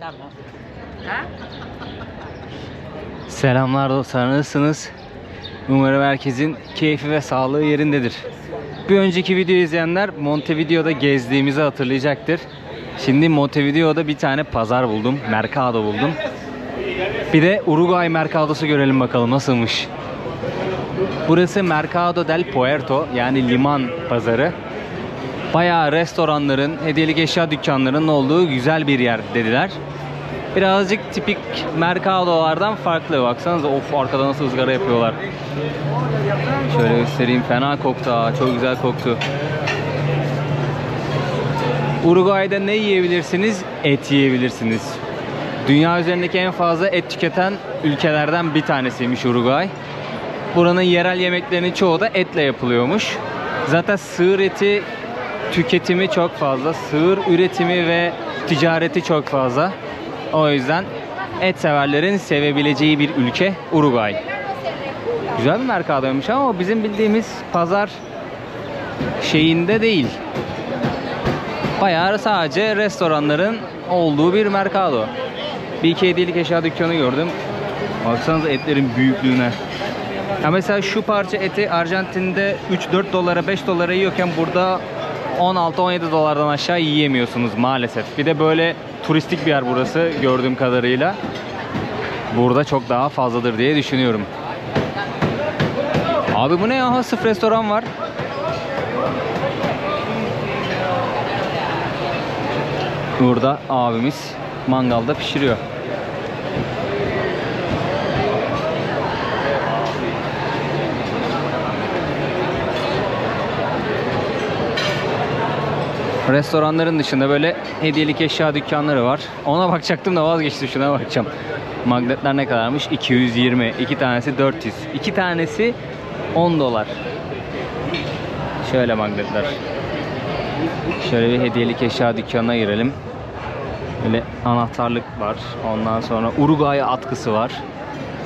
Tamam. Ha? Selamlar dostlar, nasılsınız? Umarım herkesin keyfi ve sağlığı yerindedir. Bir önceki videoyu izleyenler Montevideo'da gezdiğimizi hatırlayacaktır. Şimdi Montevideo'da bir tane pazar buldum, Merkado buldum. Bir de Uruguay Merkado'su görelim bakalım nasılmış. Burası Mercado del Puerto, yani liman pazarı. Bayağı restoranların, hediyelik eşya dükkanlarının olduğu güzel bir yer dediler. Birazcık tipik Mercado'lardan farklı. Baksanıza, of arkada nasıl ızgara yapıyorlar. Şöyle göstereyim, fena koktu ha, çok güzel koktu. Uruguay'da ne yiyebilirsiniz? Et yiyebilirsiniz. Dünya üzerindeki en fazla et tüketen ülkelerden bir tanesiymiş Uruguay. Buranın yerel yemeklerinin çoğu da etle yapılıyormuş. Zaten sığır eti tüketimi çok fazla. Sığır üretimi ve ticareti çok fazla. O yüzden et severlerin sevebileceği bir ülke Uruguay. Güzel bir merkadoymuş ama bizim bildiğimiz pazar şeyinde değil. Bayağı sadece restoranların olduğu bir merkado. Bir iki hediyelik eşya dükkanı gördüm. Baksanıza etlerin büyüklüğüne. Ya mesela şu parça eti Arjantin'de 3-4 dolara 5 dolara yiyorken burada 16-17 dolardan aşağı yiyemiyorsunuz maalesef. Bir de böyle turistik bir yer burası gördüğüm kadarıyla. Burada çok daha fazladır diye düşünüyorum. Abi bu ne ya? Sıfır restoran var. Burada abimiz mangalda pişiriyor. Restoranların dışında böyle hediyelik eşya dükkanları var. Ona bakacaktım da vazgeçtim, şuna bakacağım. Magnetler ne kadarmış? 220. 2 tanesi 400. 2 tanesi 10 dolar. Şöyle magnetler. Şöyle bir hediyelik eşya dükkanına girelim. Böyle anahtarlık var. Ondan sonra Uruguay atkısı var.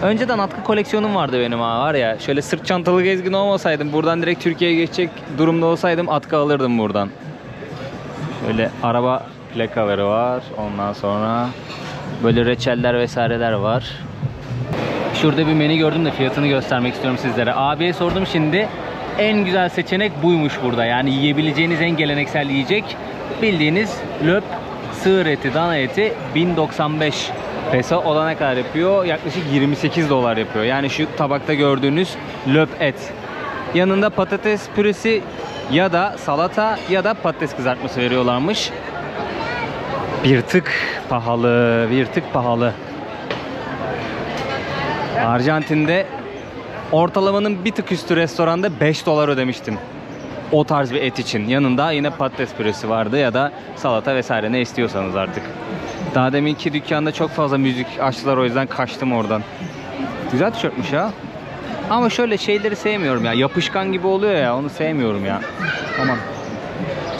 Önceden atkı koleksiyonum vardı benim ha, var ya. Şöyle sırt çantalı gezgin olmasaydım, buradan direkt Türkiye'ye geçecek durumda olsaydım atkı alırdım buradan. Böyle araba plakaları var. Ondan sonra böyle reçeller vesaireler var. Şurada bir menü gördüm de fiyatını göstermek istiyorum sizlere. Abiye sordum şimdi. En güzel seçenek buymuş burada. Yani yiyebileceğiniz en geleneksel yiyecek bildiğiniz löp, sığır eti, dana eti 1095 peso. O da ne kadar yapıyor? Yaklaşık 28 dolar yapıyor. Yani şu tabakta gördüğünüz löp et. Yanında patates püresi ya da salata ya da patates kızartması veriyorlarmış. Bir tık pahalı, bir tık pahalı. Arjantin'de ortalamanın bir tık üstü restoranda 5 dolar ödemiştim. O tarz bir et için. Yanında yine patates püresi vardı ya da salata vesaire, ne istiyorsanız artık. Daha deminki dükkanda çok fazla müzik açtılar, o yüzden kaçtım oradan. Güzel tişörtmüş ha. Ama şöyle şeyleri sevmiyorum ya. Yapışkan gibi oluyor ya. Onu sevmiyorum ya. Aman.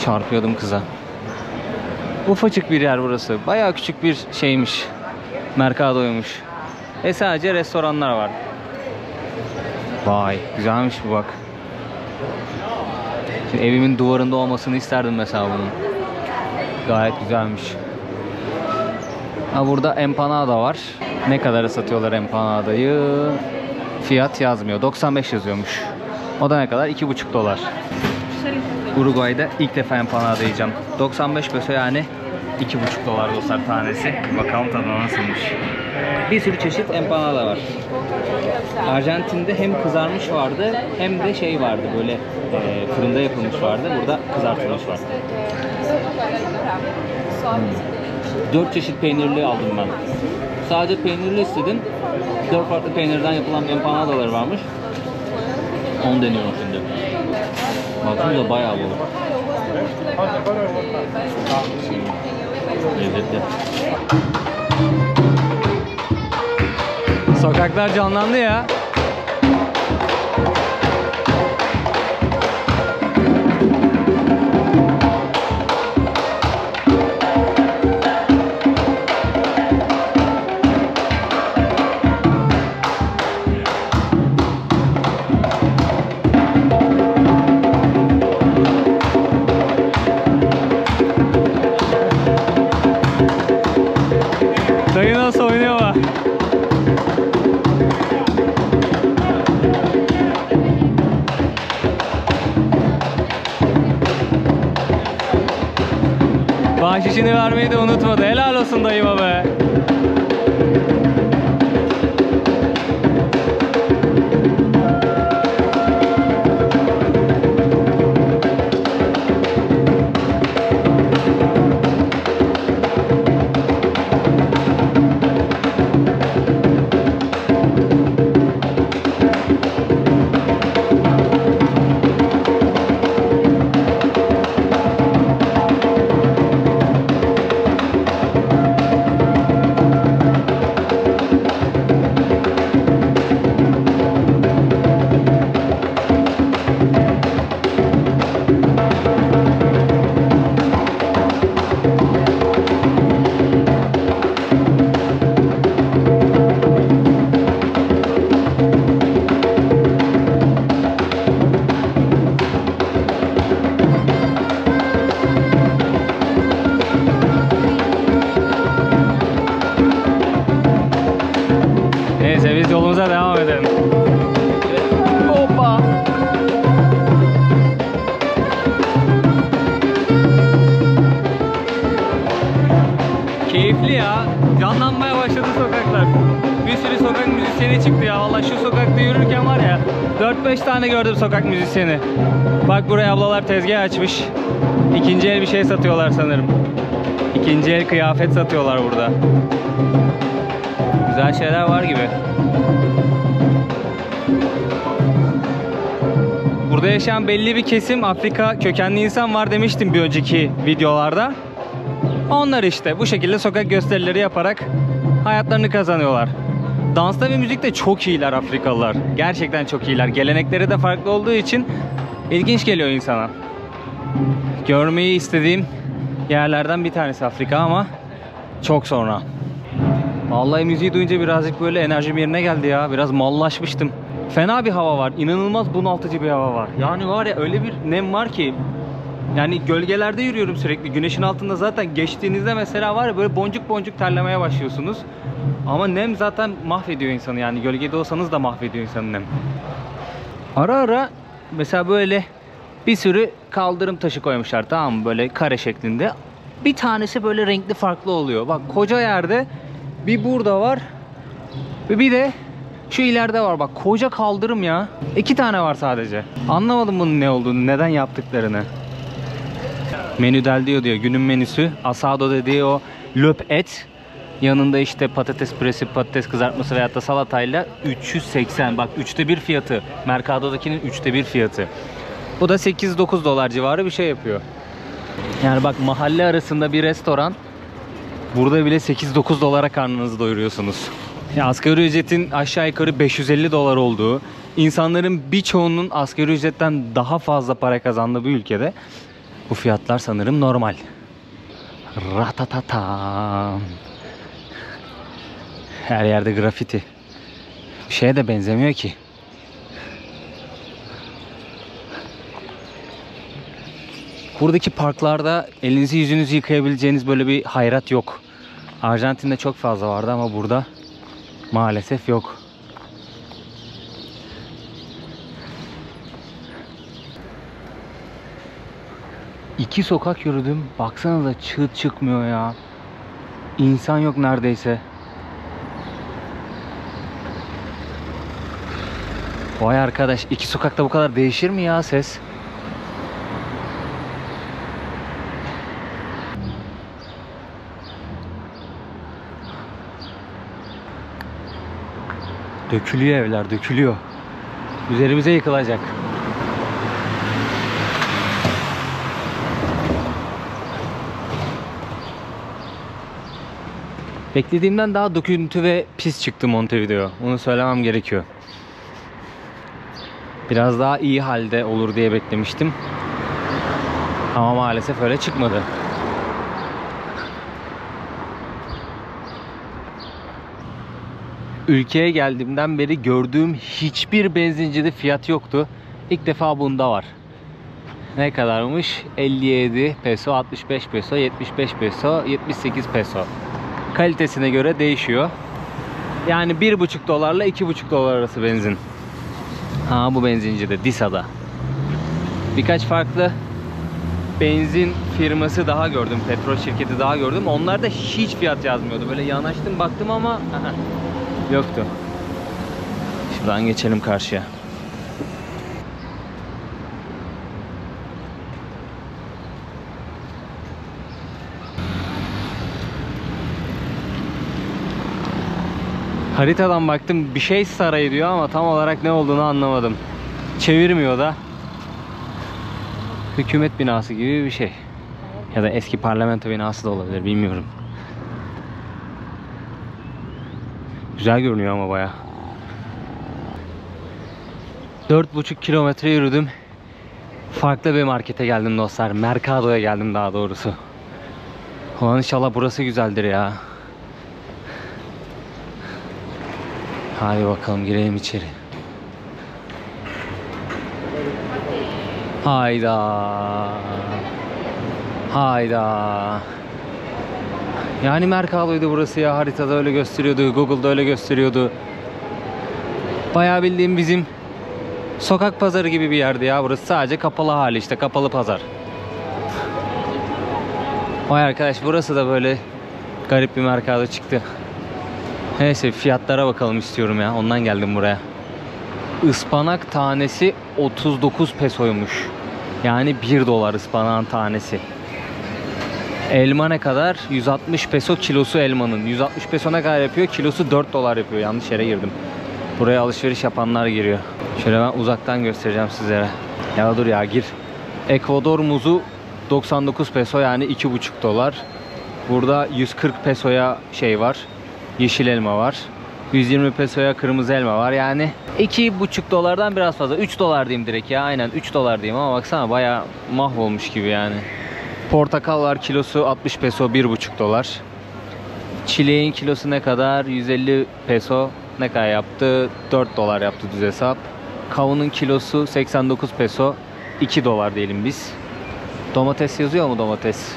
Çarpıyordum kıza. Ufacık bir yer burası. Bayağı küçük bir şeymiş. Merkadoymuş. Ve sadece restoranlar var. Vay. Güzelmiş bu bak. Şimdi evimin duvarında olmasını isterdim mesela bunun. Gayet güzelmiş. Ha, burada empanada var. Ne kadara satıyorlar empanadayı? Fiyat yazmıyor. 95 yazıyormuş. O da ne kadar? 2,5 dolar. Uruguay'da ilk defa empanada yiyeceğim. 95 peso yani 2,5 dolar dostlar tanesi. Bakalım tadına nasılmış. Bir sürü çeşit empanada var. Arjantin'de hem kızarmış vardı hem de şey vardı böyle fırında yapılmış vardı. Burada kızartılmış vardı. 4 çeşit peynirli aldım ben. Sadece peynirli istedim. 4 farklı peynirden yapılan empanadaları varmış. Onu deniyorum şimdi. Bakın da bayağı bol. Lezzetli. Sokaklar canlandı ya. Dayı nasıl oynuyor bak. Bahşişini vermeyi de unutmadı. Helal olsun dayıma be. Gördüm sokak müzisyeni. Bak buraya ablalar tezgah açmış. İkinci el bir şey satıyorlar sanırım. İkinci el kıyafet satıyorlar burada. Güzel şeyler var gibi. Burada yaşayan belli bir kesim Afrika kökenli insan var demiştim bir önceki videolarda. Onlar işte bu şekilde sokak gösterileri yaparak hayatlarını kazanıyorlar. Dansta ve müzikte çok iyiler Afrikalılar. Gerçekten çok iyiler. Gelenekleri de farklı olduğu için ilginç geliyor insana. Görmeyi istediğim yerlerden bir tanesi Afrika ama çok sonra. Vallahi müziği duyunca birazcık böyle enerjim yerine geldi ya. Biraz mallaşmıştım. Fena bir hava var. İnanılmaz bunaltıcı bir hava var. Yani var ya öyle bir nem var ki. Yani gölgelerde yürüyorum sürekli. Güneşin altında zaten geçtiğinizde mesela var ya böyle boncuk boncuk terlemeye başlıyorsunuz. Ama nem zaten mahvediyor insanı yani. Gölgede olsanız da mahvediyor insanı nem. Ara ara mesela böyle bir sürü kaldırım taşı koymuşlar, tamam mı? Böyle kare şeklinde. Bir tanesi böyle renkli farklı oluyor. Bak koca yerde bir burada var. Ve bir de şu ileride var bak. Koca kaldırım ya. 2 tane var sadece. Anlamadım bunun ne olduğunu, neden yaptıklarını. Menü del diyor. Günün menüsü. Asado dediği o löp et. Yanında işte patates püresi, patates kızartması veyahut da salatayla 380. Bak 3'te 1 fiyatı. Mercado'dakinin 3'te 1 fiyatı. Bu da 8-9 dolar civarı bir şey yapıyor. Yani bak mahalle arasında bir restoran. Burada bile 8-9 dolara karnınızı doyuruyorsunuz. Ya asgari ücretin aşağı yukarı 550 dolar olduğu, insanların birçoğunun asgari ücretten daha fazla para kazandığı bir ülkede bu fiyatlar sanırım normal. Ratatata. Her yerde grafiti. Bir şeye de benzemiyor ki. Buradaki parklarda elinizi yüzünüzü yıkayabileceğiniz böyle bir hayrat yok. Arjantin'de çok fazla vardı ama burada maalesef yok. İki sokak yürüdüm. Baksanıza çıt çıkmıyor ya. İnsan yok neredeyse. Vay arkadaş, 2 sokakta bu kadar değişir mi ya ses? Dökülüyor evler, dökülüyor. Üzerimize yıkılacak. Beklediğimden daha döküntü ve pis çıktı Montevideo. Onu söylemem gerekiyor. Biraz daha iyi halde olur diye beklemiştim. Ama maalesef öyle çıkmadı. Ülkeye geldiğimden beri gördüğüm hiçbir benzincide fiyat yoktu. İlk defa bunda var. Ne kadarmış? 57 peso, 65 peso, 75 peso, 78 peso. kalitesine göre değişiyor. Yani 1,5 dolarla 2,5 dolar arası benzin. Ha, bu benzinci de Disa'da. Birkaç farklı benzin firması daha gördüm, petrol şirketi daha gördüm. Onlar da hiç fiyat yazmıyordu. Böyle yanaştım baktım ama yoktu. Şuradan geçelim karşıya. Haritadan baktım, bir şey sarayı diyor ama tam olarak ne olduğunu anlamadım. Çevirmiyor da. Hükümet binası gibi bir şey. Ya da eski parlamento binası da olabilir, bilmiyorum. Güzel görünüyor ama bayağı. 4,5 kilometre yürüdüm. Farklı bir markete geldim dostlar. Merkado'ya geldim daha doğrusu. Ulan inşallah burası güzeldir ya. Hadi bakalım girelim içeri. Hayda. Hayda. Yani Merkalı'ydı burası ya. Haritada öyle gösteriyordu. Google'da öyle gösteriyordu. Bayağı bildiğim bizim sokak pazarı gibi bir yerdi ya. Burası sadece kapalı hali işte. Kapalı pazar. Vay arkadaş, burası da böyle garip bir Merkalı çıktı. Neyse, fiyatlara bakalım istiyorum ya. Ondan geldim buraya. Ispanak tanesi 39 pesoymuş. Yani 1 dolar ıspanağın tanesi. Elma ne kadar? 160 peso kilosu elmanın. 160 peso ne kadar yapıyor? Kilosu 4 dolar yapıyor. Yanlış yere girdim. Buraya alışveriş yapanlar giriyor. Şöyle ben uzaktan göstereceğim sizlere. Ya dur ya, gir. Ekvador muzu 99 peso yani 2,5 dolar. Burada 140 pesoya şey var. Yeşil elma var. 120 pesoya kırmızı elma var. Yani 2,5 dolardan biraz fazla. 3 dolar diyeyim direkt ya. Aynen 3 dolar diyeyim ama baksana bayağı mahvolmuş gibi yani. Portakal var, kilosu 60 peso 1,5 dolar. Çileğin kilosu ne kadar? 150 peso ne kadar yaptı? 4 dolar yaptı düz hesap. Kavunun kilosu 89 peso 2 dolar diyelim biz. Domates yazıyor mu, domates?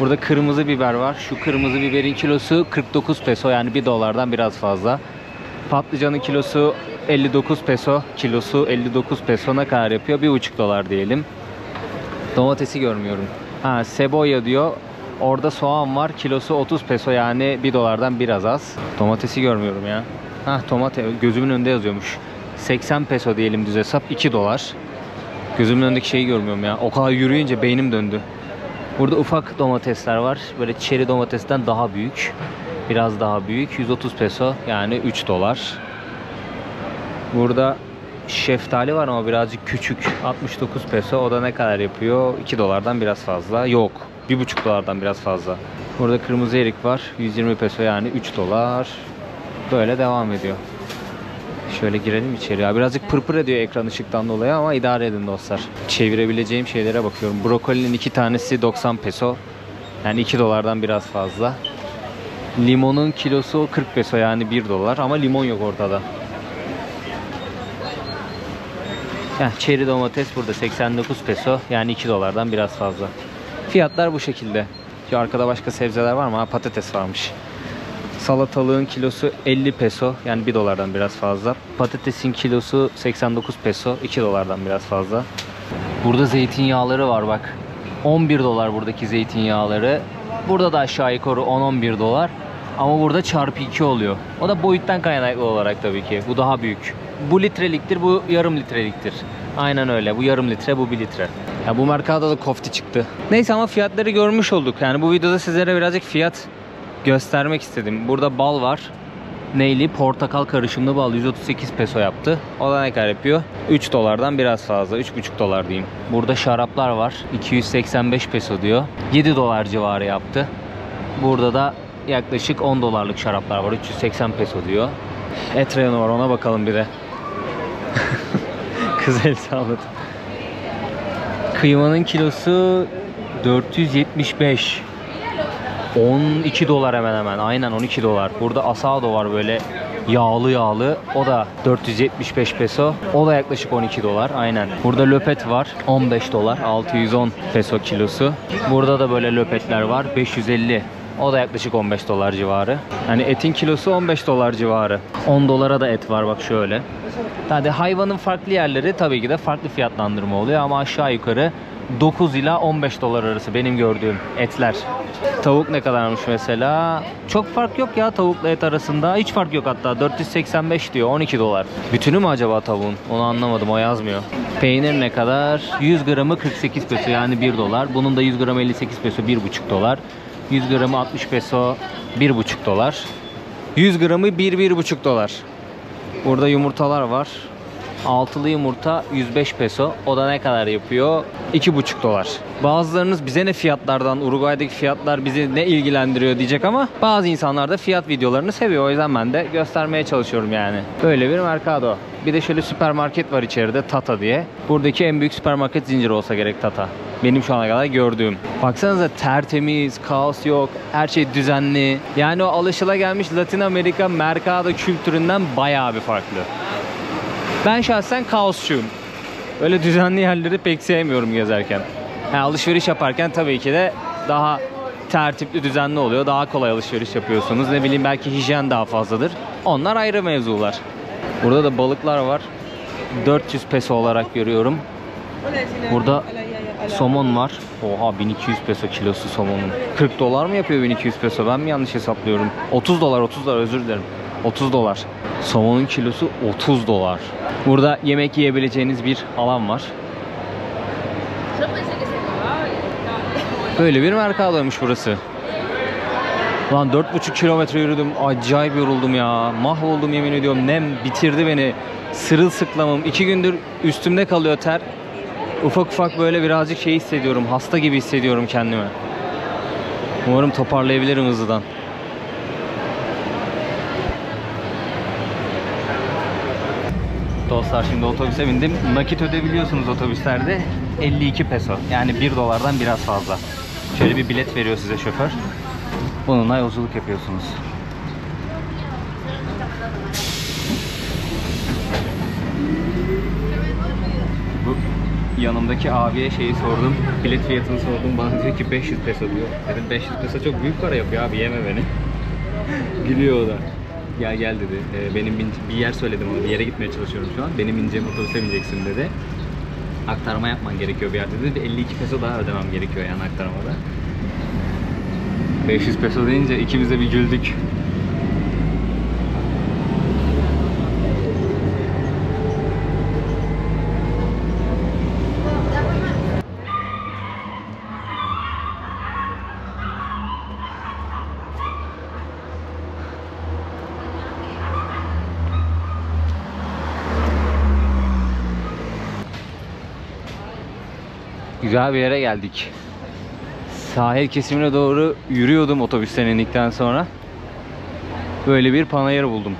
Burada kırmızı biber var. Şu kırmızı biberin kilosu 49 peso yani 1 dolardan biraz fazla. Patlıcanın kilosu 59 peso. Kilosu 59 peso ne kadar yapıyor? 1,5 dolar diyelim. Domatesi görmüyorum. Ha, seboya diyor. Orada soğan var. Kilosu 30 peso yani 1 dolardan biraz az. Domatesi görmüyorum ya. Ha, tomate gözümün önünde yazıyormuş. 80 peso diyelim düz hesap 2 dolar. Gözümün önündeki şeyi görmüyorum ya. O kadar yürüyünce beynim döndü. Burada ufak domatesler var. Böyle çeri domatesten daha büyük. Biraz daha büyük. 130 peso yani 3 dolar. Burada şeftali var ama birazcık küçük. 69 peso. O da ne kadar yapıyor? 2 dolardan biraz fazla. Yok. 1,5 dolardan biraz fazla. Burada kırmızı erik var. 120 peso yani 3 dolar. Böyle devam ediyor. Şöyle girelim içeriye. Birazcık pırpır ediyor ekran ışıktan dolayı ama idare edin dostlar. Çevirebileceğim şeylere bakıyorum. Brokolinin 2 tanesi 90 peso. Yani 2 dolardan biraz fazla. Limonun kilosu 40 peso yani 1 dolar ama limon yok ortada. Heh, çeri domates burada 89 peso yani 2 dolardan biraz fazla. Fiyatlar bu şekilde. Şu arkada başka sebzeler var mı? Ha, patates varmış. Salatalığın kilosu 50 peso yani 1 dolardan biraz fazla. Patatesin kilosu 89 peso 2 dolardan biraz fazla. Burada zeytinyağları var bak. 11 dolar buradaki zeytinyağları. Burada da aşağı yukarı 10-11 dolar. Ama burada çarpı 2 oluyor. O da boyuttan kaynaklı olarak tabii ki. Bu daha büyük. Bu litreliktir, bu yarım litreliktir. Aynen öyle. Bu yarım litre, bu 1 litre. Ya bu Mercado'da kofti çıktı. Neyse ama fiyatları görmüş olduk. Yani bu videoda sizlere birazcık fiyat göstermek istedim. Burada bal var. Neyli? Portakal karışımlı bal. 138 peso yaptı. O da ne kadar yapıyor? 3 dolardan biraz fazla. 3,5 dolar diyeyim. Burada şaraplar var. 285 peso diyor. 7 dolar civarı yaptı. Burada da yaklaşık 10 dolarlık şaraplar var. 380 peso diyor. Et reyonu var. Ona bakalım bir de. Kız el salladı. Kıymanın kilosu 475. 12 dolar hemen hemen. Aynen 12 dolar. Burada asado var böyle yağlı yağlı. O da 475 peso. O da yaklaşık 12 dolar. Aynen. Burada löpet var. 15 dolar. 610 peso kilosu. Burada da böyle löpetler var. 550 O da yaklaşık 15 dolar civarı. Yani etin kilosu 15 dolar civarı. 10 dolara da et var bak şöyle. Yani hayvanın farklı yerleri tabii ki de farklı fiyatlandırma oluyor ama aşağı yukarı 9 ila 15 dolar arası benim gördüğüm etler. Tavuk ne kadarmış mesela? Çok fark yok ya tavukla et arasında. Hiç fark yok hatta. 485 diyor. 12 dolar. Bütünü mü acaba tavuğun? Onu anlamadım. O yazmıyor. Peynir ne kadar? 100 gramı 48 peso yani 1 dolar. Bunun da 100 gramı 58 peso 1,5 dolar. 100 gramı 60 peso 1,5 dolar. 100 gramı 1,5 dolar. Burada yumurtalar var. Altılı yumurta 105 peso. O da ne kadar yapıyor? 2,5 dolar. Bazılarınız bize ne fiyatlardan, Uruguay'daki fiyatlar bizi ne ilgilendiriyor diyecek ama bazı insanlar da fiyat videolarını seviyor. O yüzden ben de göstermeye çalışıyorum yani. Böyle bir Mercado. Bir de şöyle süpermarket var içeride, Tata diye. Buradaki en büyük süpermarket zinciri olsa gerek Tata. Benim şu ana kadar gördüğüm. Baksanıza tertemiz, kaos yok, her şey düzenli. Yani o alışılagelmiş Latin Amerika Mercado kültüründen bayağı bir farklı. Ben şahsen kaosçuyum. Öyle düzenli yerleri pek sevmiyorum gezerken. Yani alışveriş yaparken tabii ki de daha tertipli, düzenli oluyor. Daha kolay alışveriş yapıyorsunuz. Ne bileyim belki hijyen daha fazladır. Onlar ayrı mevzular. Burada da balıklar var. 400 peso olarak görüyorum. Burada somon var. Oha 1200 peso kilosu somonun. 40 dolar mı yapıyor 1200 peso? Ben mi yanlış hesaplıyorum? 30 dolar özür dilerim. 30 dolar. Somonun kilosu 30 dolar. Burada yemek yiyebileceğiniz bir alan var. Böyle bir merkadoymuş burası. Lan 4,5 kilometre yürüdüm. Acayip yoruldum ya. Mahvoldum yemin ediyorum. Nem bitirdi beni. Sırılsıklamım. 2 gündür üstümde kalıyor ter. Ufak ufak böyle birazcık şey hissediyorum. Hasta gibi hissediyorum kendimi. Umarım toparlayabilirim hızlıdan. Dostlar şimdi otobüse bindim. Nakit ödeyebiliyorsunuz otobüslerde. 52 peso. Yani 1 dolardan biraz fazla. Şöyle bir bilet veriyor size şoför. Bununla yolculuk yapıyorsunuz. Bu yanımdaki abiye şeyi sordum. Bilet fiyatını sordum. Bana diyor ki 500 peso diyor. Dedim 500 peso çok büyük para yapıyor abi, yeme beni. Gülüyor o da. Ya gel dedi. Benim bir yer söyledim ona. Bir yere gitmeye çalışıyorum şu an. Benim bineceğim otobüse bineceksin dedi. Aktarma yapman gerekiyor bir yerde dedi. 52 peso daha ödemem gerekiyor yani aktarmada. 500 peso deyince ikimiz de bir güldük. Güzel bir yere geldik. Sahil kesimine doğru yürüyordum otobüsten indikten sonra. Böyle bir panayır buldum.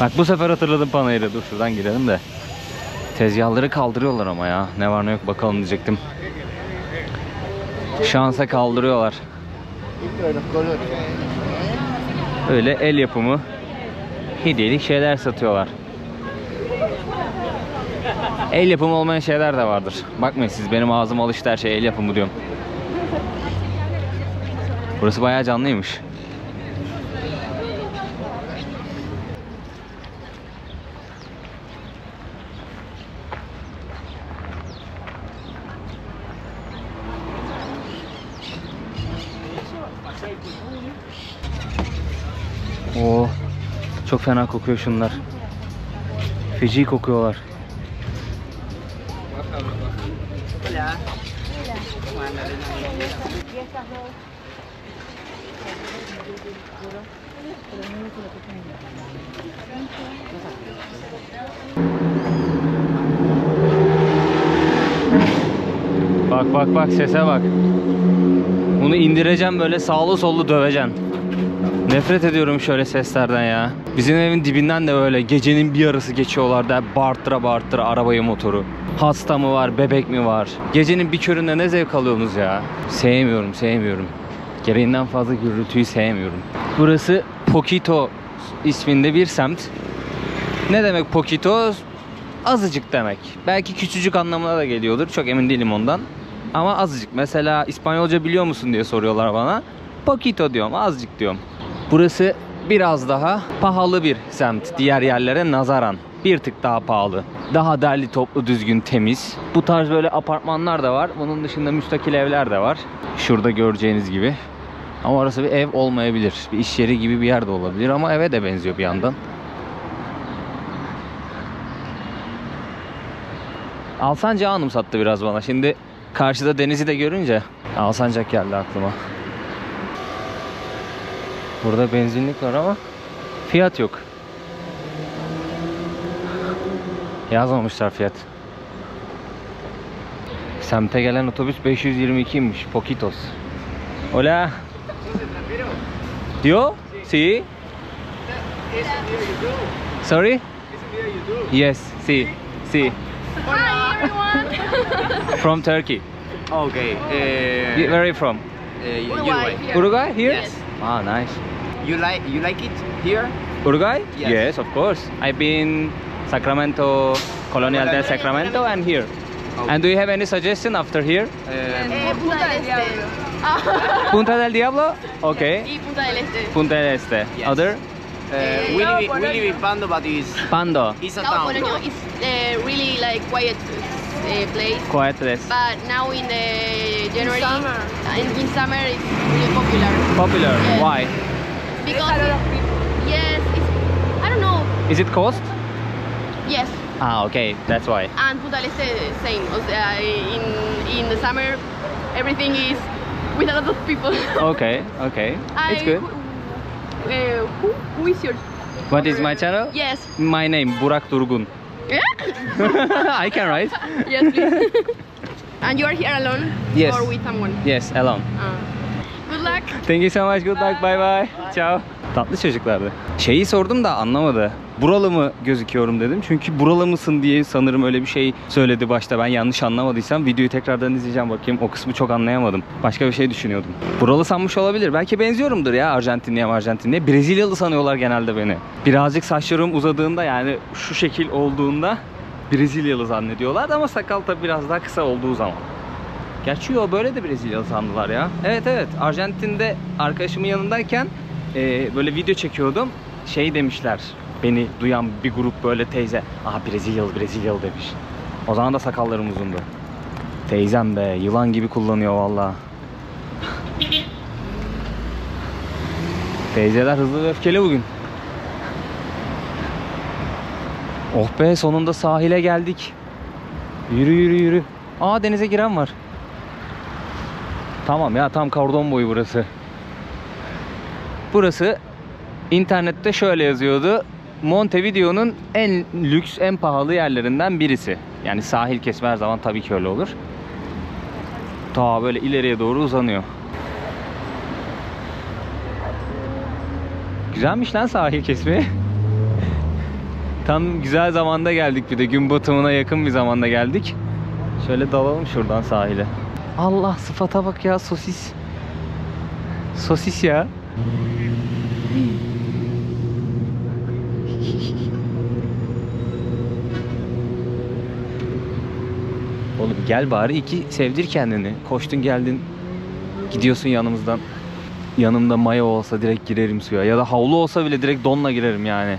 Bak bu sefer hatırladım panayırı. Dur şuradan girelim de. Tezgahları kaldırıyorlar ama ya. Ne var ne yok bakalım diyecektim. Şansa kaldırıyorlar. Öyle el yapımı hediyelik şeyler satıyorlar. El yapımı olmayan şeyler de vardır. Bakmayın siz, benim ağzım alıştı her şey el yapımı diyorum. Burası bayağı canlıymış. Oo, çok fena kokuyor şunlar. Feci kokuyorlar. Bak bak bak, sese bak. Bunu indireceğim böyle, sağlı sollu döveceğim. Nefret ediyorum şöyle seslerden ya. Bizim evin dibinden de böyle gecenin bir yarısı geçiyorlar da bağırtıra bağırtıra arabayı motoru. Hasta mı var, bebek mi var? Gecenin bir köründe ne zevk alıyorsunuz ya? Sevmiyorum, sevmiyorum. Gereğinden fazla gürültüyü sevmiyorum. Burası Pocito isminde bir semt. Ne demek Pocitos? Azıcık demek. Belki küçücük anlamına da geliyordur. Çok emin değilim ondan. Ama azıcık. Mesela İspanyolca biliyor musun diye soruyorlar bana. Pocito diyorum, azıcık diyorum. Burası biraz daha pahalı bir semt diğer yerlere nazaran. Bir tık daha pahalı. Daha derli toplu, düzgün, temiz. Bu tarz böyle apartmanlar da var. Bunun dışında müstakil evler de var. Şurada göreceğiniz gibi. Ama orası bir ev olmayabilir. Bir iş yeri gibi bir yer de olabilir ama eve de benziyor bir yandan. Alsancak'ı anımsattı biraz bana. Şimdi karşıda denizi de görünce Alsancak geldi aklıma. Burada benzinlik var ama fiyat yok. Yazmamışlar fiyat. Semte gelen otobüs 522'ymiş. Pocitos. Hola. Yo? Si. Sorry? Yes, si. Si. Hi everyone. From Turkey. Okay. Where are you from? Uruguay. Here. Uruguay here? Yes. Ah, nice. You like it here? Uruguay? Yes. Yes, of course. I've been Sacramento, Colonial del Sacramento, and here. Okay. And do you have any suggestion after here? Punta del Diablo. Punta del Diablo? Okay. Y Punta del Este. Punta del Este. Yes. Other? We live in Pando, but it's Pando. It's a town. It's really like quiet place. Quiet place. But now in the January, in summer, it's really popular. Popular. Yes. Why? Because yes, it's, I don't know. Is it cost? Yes. Ah, okay, that's why. And Punta del Este is the same. In the summer, everything is with a lot of people. Okay, okay, it's good. Who is your? What is my channel? Yes. My name Burak Durgun. Yeah. I can write. Yes, please. And you are here alone? Yes. Or with someone? Yes, alone. Good luck. Thank you so much. Good luck. Bye bye. Bye. Ciao. Tatlı çocuklardı. Şeyi sordum da anlamadı. Buralı mı gözüküyorum dedim. Çünkü buralı mısın diye sanırım öyle bir şey söyledi başta. Ben yanlış anlamadıysam videoyu tekrardan izleyeceğim bakayım. O kısmı çok anlayamadım. Başka bir şey düşünüyordum. Buralı sanmış olabilir. Belki benziyorumdur ya Arjantinliye. Brezilyalı sanıyorlar genelde beni. Birazcık saçlarım uzadığında, yani şu şekil olduğunda Brezilyalı zannediyorlar ama sakal tabi biraz daha kısa olduğu zaman. Gerçi o böyle de Brezilyalı sandılar ya. Evet. Arjantin'de arkadaşımın yanındayken böyle video çekiyordum. Şey demişler, beni duyan bir grup böyle teyze, "Aa, Brezilyalı demiş. O zaman da sakallarım uzundu. Teyzem be, yılan gibi kullanıyor vallahi. Teyzeler hızlı ve öfkeli bugün. Oh be, sonunda sahile geldik. Yürü. Aa, denize giren var. Tamam ya, tam kordon boyu burası. Burası internette şöyle yazıyordu. Montevideo'nun en lüks, en pahalı yerlerinden birisi. Yani sahil kesme her zaman tabii ki öyle olur. Ta böyle ileriye doğru uzanıyor. Güzelmiş lan sahil kesme. Tam güzel zamanda geldik bir de. Gün batımına yakın bir zamanda geldik. Şöyle dalalım şuradan sahile. Allah, sıfata bak ya, sosis. Sosis ya. Oğlum gel bari, iki sevdir kendini. Koştun geldin, gidiyorsun yanımızdan. Yanımda mayo olsa direkt girerim suya, ya da havlu olsa bile direkt donla girerim yani.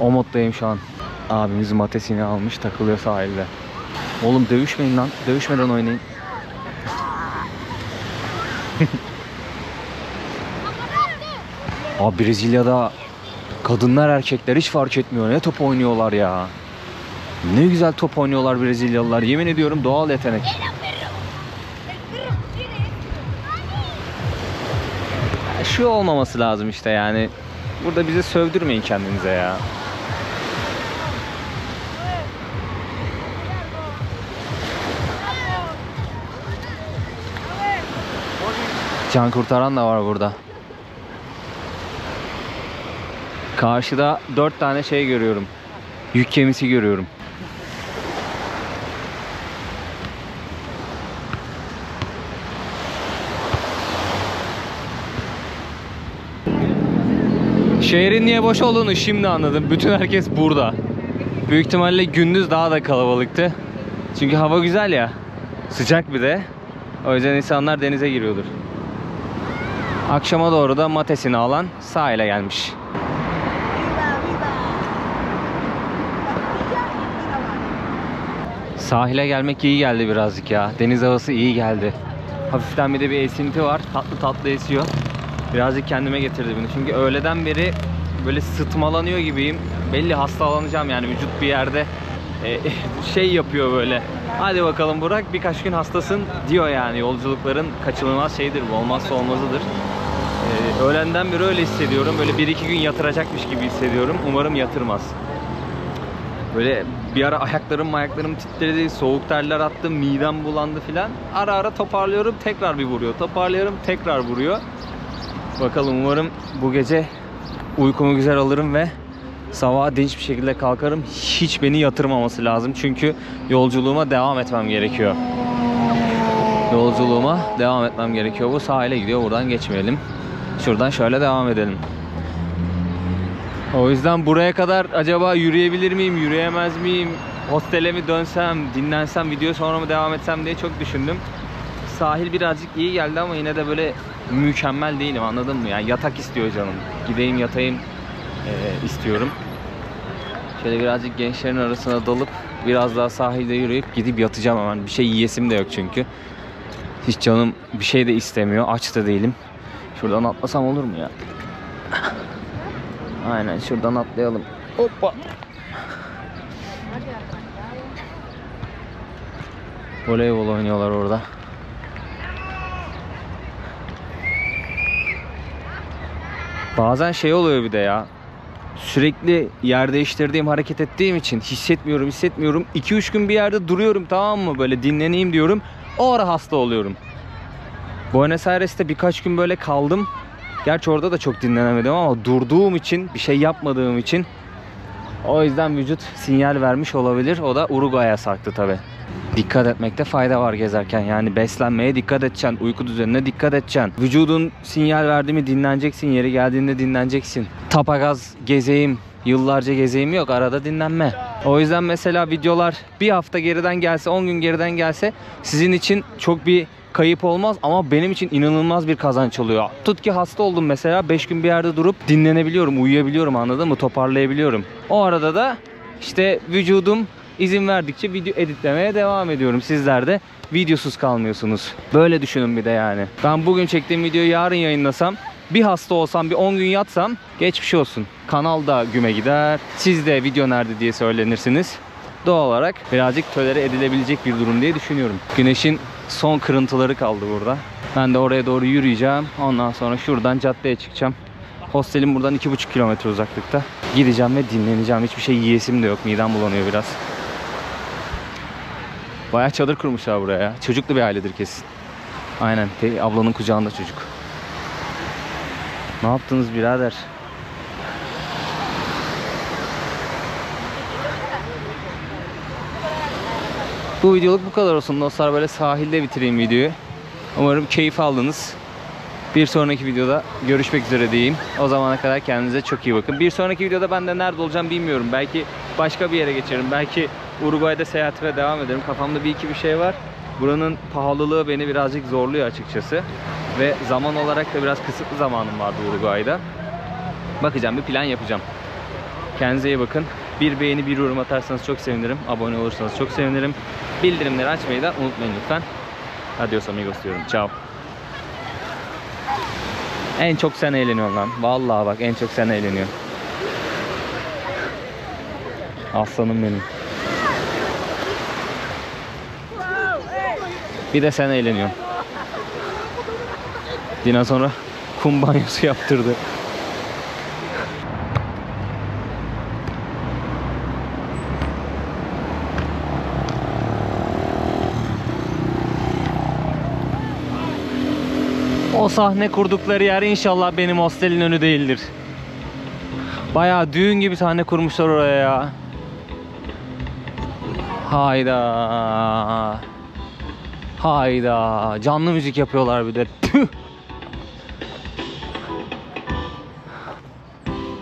O moddayım şu an. Abimiz matesini almış, takılıyor sahilde. Oğlum dövüşmeyin lan, dövüşmeden oynayın. Aa, Brezilya'da kadınlar erkekler hiç fark etmiyor. Ne top oynuyorlar ya. Ne güzel top oynuyorlar Brezilyalılar. Yemin ediyorum doğal yetenek. Şu olmaması lazım işte yani. Burada bizi sövdürmeyin kendinize ya. Can kurtaran da var burada. Karşıda 4 tane şey görüyorum. Yük gemisi görüyorum. Şehrin niye boş olduğunu şimdi anladım. Bütün herkes burada. Büyük ihtimalle gündüz daha da kalabalıktı. Çünkü hava güzel ya. Sıcak bir de. O yüzden insanlar denize giriyordur. Akşama doğru da matesini alan sahile gelmiş. Sahile gelmek iyi geldi birazcık ya. Deniz havası iyi geldi. Hafiften bir de bir esinti var. Tatlı tatlı esiyor. Birazcık kendime getirdi beni. Çünkü öğleden beri böyle sıtmalanıyor gibiyim. Belli hastalanacağım yani, vücut bir yerde şey yapıyor böyle. Hadi bakalım Burak, birkaç gün hastasın diyor yani. Yolculukların kaçınılmaz şeyidir bu. Olmazsa olmazıdır. Öğlenden beri öyle hissediyorum. Böyle 1-2 gün yatıracakmış gibi hissediyorum. Umarım yatırmaz. Böyle bir ara ayaklarım titredi, soğuk terler attı, midem bulandı filan. Ara ara toparlıyorum, tekrar bir vuruyor. Toparlıyorum, tekrar vuruyor. Bakalım, umarım bu gece uykumu güzel alırım ve sabaha dinç bir şekilde kalkarım. Hiç beni yatırmaması lazım çünkü yolculuğuma devam etmem gerekiyor. Yolculuğuma devam etmem gerekiyor. Bu sahile gidiyor, buradan geçmeyelim. Şuradan şöyle devam edelim. O yüzden buraya kadar acaba yürüyebilir miyim, yürüyemez miyim, hostele mi dönsem, dinlensem, video sonra mı devam etsem diye çok düşündüm. Sahil birazcık iyi geldi ama yine de böyle mükemmel değilim, anladın mı? Yani yatak istiyor canım. Gideyim yatayım istiyorum. Şöyle birazcık gençlerin arasına dalıp biraz daha sahilde yürüyüp gidip yatacağım hemen. Bir şey yiyesim de yok çünkü. Hiç canım bir şey de istemiyor, aç da değilim. Şuradan atlasam olur mu ya? Aynen şuradan atlayalım. Hoppa. Voleybol oynuyorlar orada. Bazen şey oluyor bir de ya. Sürekli yer değiştirdiğim, hareket ettiğim için hissetmiyorum. 2-3 gün bir yerde duruyorum, tamam mı? Böyle dinleneyim diyorum. O ara hasta oluyorum. Buenos Aires'te birkaç gün böyle kaldım. Gerçi orada da çok dinlenemedim ama durduğum için, bir şey yapmadığım için, o yüzden vücut sinyal vermiş olabilir. O da Uruguay'a sarktı tabi. Dikkat etmekte fayda var gezerken. Yani beslenmeye dikkat edeceksin, uyku düzenine dikkat edeceksin. Vücudun sinyal verdi mi dinleneceksin, yeri geldiğinde dinleneceksin. Tapagaz gezeyim, yıllarca gezeyim yok, arada dinlenme. O yüzden mesela videolar bir hafta geriden gelse, 10 gün geriden gelse sizin için çok bir kayıp olmaz ama benim için inanılmaz bir kazanç oluyor. Tut ki hasta oldum mesela, 5 gün bir yerde durup dinlenebiliyorum, uyuyabiliyorum, anladın mı? Toparlayabiliyorum. O arada da işte vücudum izin verdikçe video editlemeye devam ediyorum. Sizler de videosuz kalmıyorsunuz. Böyle düşünün bir de yani. Ben bugün çektiğim videoyu yarın yayınlasam, bir hasta olsam, bir 10 gün yatsam geçmiş olsun. Kanal da güme gider. Siz de video nerede diye söylenirsiniz. Doğal olarak birazcık tolere edilebilecek bir durum diye düşünüyorum. Güneşin son kırıntıları kaldı burada. Ben de oraya doğru yürüyeceğim. Ondan sonra şuradan caddeye çıkacağım. Hostelim buradan 2,5 kilometre uzaklıkta. Gideceğim ve dinleneceğim. Hiçbir şey yiyesim de yok. Midem bulanıyor biraz. Bayağı çadır kurmuşlar buraya. Çocuklu bir ailedir kesin. Aynen. Ablanın kucağında çocuk. Ne yaptınız birader? Bu videoluk bu kadar olsun dostlar. Böyle sahilde bitireyim videoyu. Umarım keyif aldınız. Bir sonraki videoda görüşmek üzere diyeyim. O zamana kadar kendinize çok iyi bakın. Bir sonraki videoda ben de nerede olacağım bilmiyorum. Belki başka bir yere geçerim. Belki Uruguay'da seyahatime devam ederim. Kafamda bir şey var. Buranın pahalılığı beni birazcık zorluyor açıkçası. Ve zaman olarak da biraz kısıtlı zamanım vardı Uruguay'da. Bakacağım, bir plan yapacağım. Kendinize iyi bakın. Bir beğeni, bir yorum atarsanız çok sevinirim. Abone olursanız çok sevinirim. Bildirimleri açmayı da unutmayın lütfen. Adios amigos diyorum. Ciao. En çok sen eğleniyorsun lan. Vallahi bak, en çok sen eğleniyorsun. Aslanım benim. Bir de sen eğleniyorsun. Dina sonra kum banyosu yaptırdı. O sahne kurdukları yer inşallah benim hostelin önü değildir. Bayağı düğün gibi sahne kurmuşlar oraya ya. Hayda. Hayda. Canlı müzik yapıyorlar bir de. Tüh.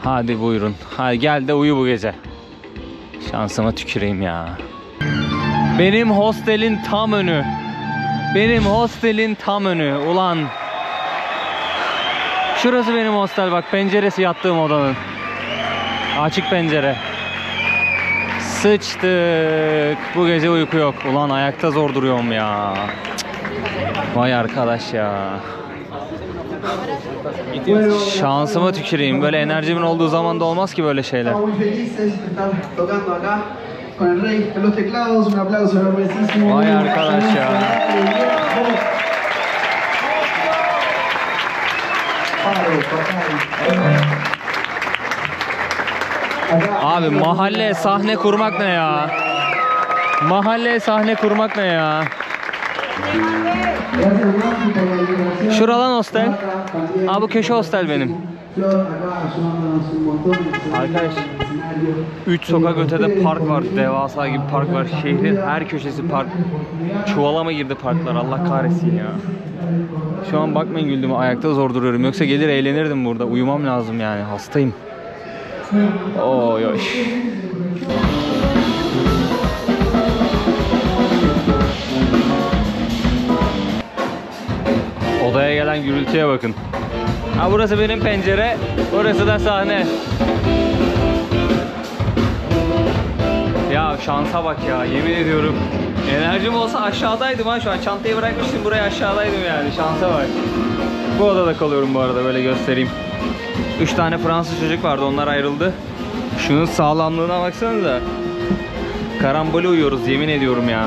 Hadi buyurun. Hadi gel de uyu bu gece. Şansıma tüküreyim ya. Benim hostelin tam önü. Benim hostelin tam önü. Ulan... Şurası benim hostel bak, penceresi yattığım odanın. Açık pencere. Sıçtık. Bu gece uyku yok. Ulan ayakta zor duruyorum ya. Vay arkadaş ya. Şansıma tüküreyim. Böyle enerjimin olduğu zaman da olmaz ki böyle şeyler. Vay arkadaş ya. Abi mahalleye sahne kurmak ne ya? Mahalleye sahne kurmak ne ya? Şuradan hostel. Aa, bu köşe hostel benim. Arkadaş 3 sokak ötede park var. Devasa gibi park var. Şehrin her köşesi park. Çuvala mı girdi parklar? Allah kahretsin ya. Şu an bakmayın güldüğüme, ayakta zor duruyorum. Yoksa gelir eğlenirdim burada. Uyumam lazım yani. Hastayım. Oy oy. Odaya gelen gürültüye bakın. Ha, burası benim pencere, orası da sahne. Ya şansa bak ya, yemin ediyorum. Enerjim olsa aşağıdaydım ha şu an. Çantayı bırakmıştım, buraya aşağıdaydım yani. Şansa bak. Bu odada kalıyorum bu arada, böyle göstereyim. 3 tane Fransız çocuk vardı, onlar ayrıldı. Şunun sağlamlığına baksanıza. Karambole uyuyoruz yemin ediyorum ya.